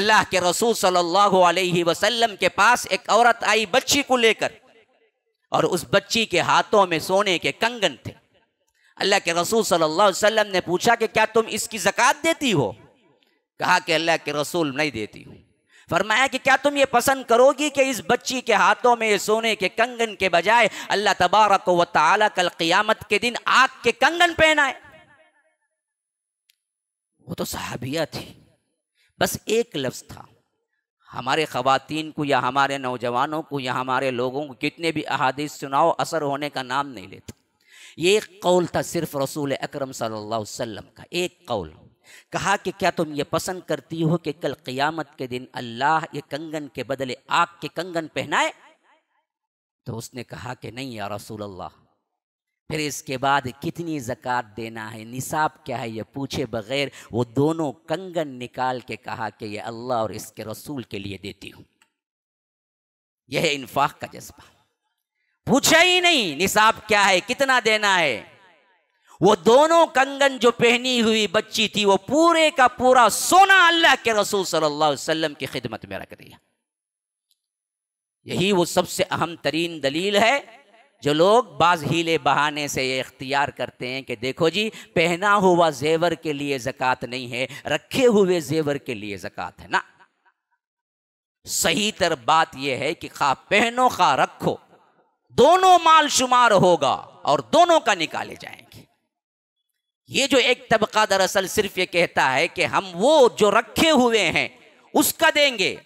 अल्लाह के रसूल सल्लल्लाहु अलैहि वसल्लम के पास एक औरत आई बच्ची को लेकर, और उस बच्ची के हाथों में सोने के कंगन थे। अल्लाह के रसूल सल्लल्लाहु अलैहि वसल्लम ने पूछा कि क्या तुम इसकी ज़कात देती हो? कहा कि अल्लाह के रसूल नहीं देती हूँ। फरमाया कि क्या तुम ये पसंद करोगी कि इस बच्ची के हाथों में सोने के कंगन के बजाय अल्लाह तबारक व तआला कल क़ियामत के दिन आग के कंगन पहनाए? वो तो सहाबिया थी, बस एक लफ्ज़ था। हमारे ख़वातीन को या हमारे नौजवानों को या हमारे लोगों को कितने भी अहादीस सुनाओ, असर होने का नाम नहीं लेता। ये एक कौल था सिर्फ़ रसूल अकरम सल्लल्लाहु अलैहि वसल्लम का, एक कौल। कहा कि क्या तुम ये पसंद करती हो कि कल क़ियामत के दिन अल्लाह ये कंगन के बदले आग के कंगन पहनाए? तो उसने कहा कि नहीं या रसूल अल्लाह। फिर इसके बाद कितनी ज़कात देना है, निसाब क्या है, ये पूछे बगैर वो दोनों कंगन निकाल के कहा कि ये अल्लाह और इसके रसूल के लिए देती हूँ। यह है इन्फाक का जज्बा। पूछा ही नहीं निसाब क्या है, कितना देना है। वो दोनों कंगन जो पहनी हुई बच्ची थी, वो पूरे का पूरा सोना अल्लाह के रसूल सल्लल्लाहु अलैहि वसल्लम की खिदमत में रख दिया। यही वो सबसे अहम तरीन दलील है जो लोग बाज हीले बहाने से ये इख्तियार करते हैं कि देखो जी, पहना हुआ जेवर के लिए ज़कात नहीं है, रखे हुए जेवर के लिए ज़कात है। ना, सही तर बात यह है कि खा पहनो खा रखो, दोनों माल शुमार होगा और दोनों का निकाले जाएंगे। ये जो एक तबका दरअसल सिर्फ ये कहता है कि हम वो जो रखे हुए हैं उसका देंगे,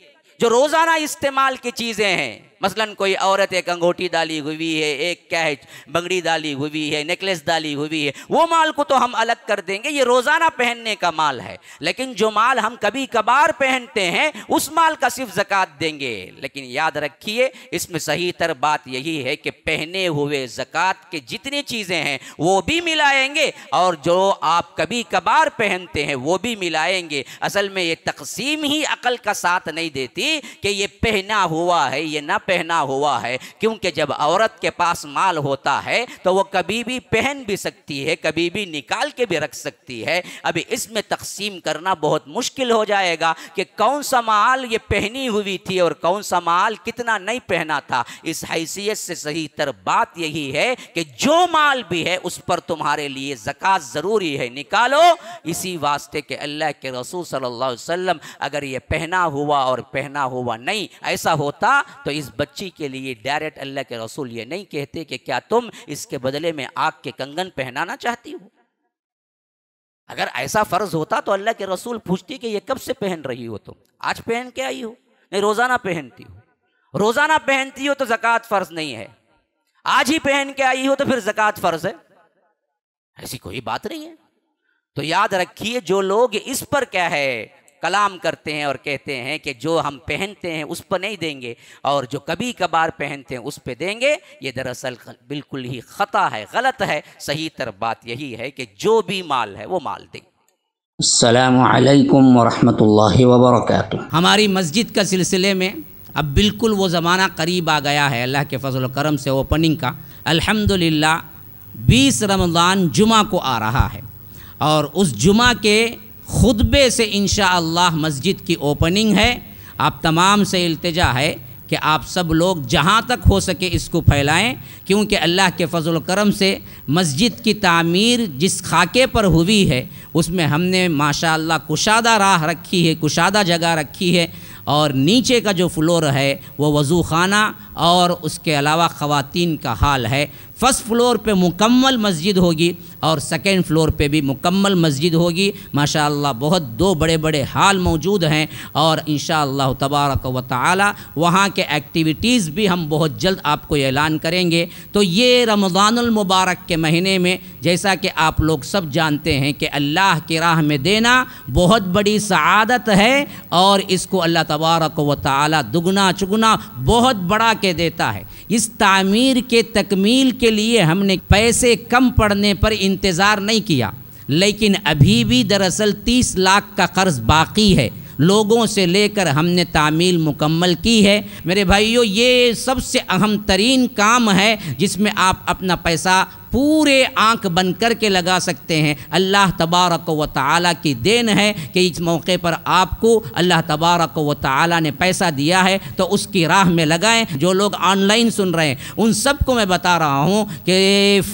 जो रोज़ाना इस्तेमाल की चीज़ें हैं, मसलन कोई औरत एक अंगूठी डाली हुई है, एक क्या है बंगड़ी डाली हुई है, नेकलेस डाली हुई है, वो माल को तो हम अलग कर देंगे। ये रोज़ाना पहनने का माल है, लेकिन जो माल हम कभी कभार पहनते हैं उस माल का सिर्फ ज़कात देंगे। लेकिन याद रखिए, इसमें सही तर बात यही है कि पहने हुए ज़कात के जितनी चीज़ें हैं वो भी मिलाएंगे, और जो आप कभी कभार पहनते हैं वो भी मिलाएंगे। असल में ये तकसीम ही अकल का साथ नहीं देती कि ये पहना हुआ है ये ना पहना हुआ है, क्योंकि जब औरत के पास माल होता है तो वो कभी भी पहन भी सकती है, कभी भी निकाल के भी रख सकती है। अभी इसमें तकसीम करना बहुत मुश्किल हो जाएगा कि कौन सा माल ये पहनी हुई थी और कौन सा माल कितना नहीं पहना था। इस हैसियत से सही तर बात यही है कि जो माल भी है उस पर तुम्हारे लिए ज़कात ज़रूरी है, निकालो। इसी वास्ते के अल्लाह के रसूल सल्लल्लाहु अलैहि वसल्लम अगर ये पहना हुआ और पहना हुआ नहीं ऐसा होता तो इस बच्ची के लिए डायरेक्ट अल्लाह के रसूल ये नहीं कहते कि क्या तुम इसके बदले में आग के कंगन पहनाना चाहती हो। अगर ऐसा फर्ज होता तो अल्लाह के रसूल पूछती कि ये कब से पहन रही हो तुम, आज पहन के आई हो? नहीं, रोज़ाना पहनती हो। रोज़ाना पहनती हो तो ज़कात फ़र्ज नहीं है, आज ही पहन के आई हो तो फिर ज़कात फ़र्ज है, ऐसी कोई बात नहीं है। तो याद रखिए, जो लोग इस पर क्या है कलाम करते हैं और कहते हैं कि जो हम पहनते हैं उस पर नहीं देंगे और जो कभी कभार पहनते हैं उस पर देंगे, ये दरअसल बिल्कुल ही खता है, गलत है। सही तर बात यही है कि जो भी माल है वो माल दें। अस्सलामु अलैकुम व रहमतुल्लाहि व बरकातुह। हमारी मस्जिद का सिलसिले में अब बिल्कुल वो ज़माना करीब आ गया है अल्लाह के फजल व करम से, ओपनिंग का अल्हम्दुलिल्लाह 20 रमज़ान जुमा को आ रहा है, और उस जुमा के खुतबे से इंशाअल्लाह मस्जिद की ओपनिंग है। आप तमाम से इल्तिजा है कि आप सब लोग जहाँ तक हो सके इसको फैलाएं, क्योंकि अल्लाह के फजल करम से मस्जिद की तामीर जिस खाके पर हुई है उसमें हमने माशाअल्लाह कुशादा राह रखी है, कुशादा जगह रखी है, और नीचे का जो फ्लोर है वो वज़ू खाना और उसके अलावा ख़वातीन का हाल है। फ़र्स्ट फ्लोर पे मुकम्मल मस्जिद होगी और सेकेंड फ्लोर पे भी मुकम्मल मस्जिद होगी। माशाअल्लाह बहुत दो बड़े बड़े हाल मौजूद हैं, और इंशाअल्लाह तबारक व तआला वहाँ के एक्टिविटीज़ भी हम बहुत जल्द आपको ऐलान करेंगे। तो ये रमज़ानुल मुबारक के महीने में, जैसा कि आप लोग सब जानते हैं कि अल्लाह की राह में देना बहुत बड़ी सआदत है, और इसको अल्लाह तबारक व तआला दुगना चुगना बहुत बड़ा के देता है। इस तामीर के तकमील के लिए हमने पैसे कम पड़ने पर इंतज़ार नहीं किया, लेकिन अभी भी दरअसल 30 लाख का कर्ज़ बाकी है, लोगों से लेकर हमने तामील मुकम्मल की है। मेरे भाइयों, ये सबसे अहम तरीन काम है जिसमें आप अपना पैसा पूरे आंख बंद करके लगा सकते हैं। अल्लाह तबारक व तआला की देन है कि इस मौके पर आपको अल्लाह तबारक व तआला ने पैसा दिया है तो उसकी राह में लगाएं। जो लोग ऑनलाइन सुन रहे हैं उन सबको मैं बता रहा हूँ कि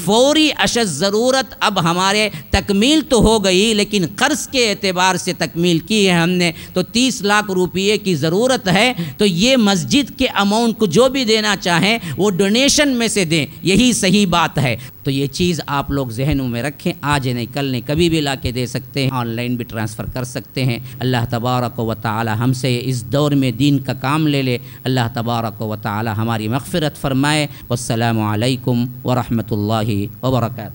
फ़ौरी अशद ज़रूरत अब हमारे तकमील तो हो गई लेकिन कर्ज़ के एतबार से तकमील की है हमने, तो 30 लाख रुपये की ज़रूरत है तो ये मस्जिद के अमाउंट को जो भी देना चाहें वो डोनेशन में से दें, यही सही बात है। तो ये चीज़ आप लोग जहनों में रखें, आज नहीं कल नहीं कभी भी ला के दे सकते हैं, ऑनलाइन भी ट्रांसफ़र कर सकते हैं। अल्लाह तबारक व तआला हमसे इस दौर में दीन का काम ले ले। अल्लाह तबारक व तआला हमारी मग़फ़िरत फ़रमाए। वस्सलामु अलैकुम व रहमतुल्लाहि व बरकातहू।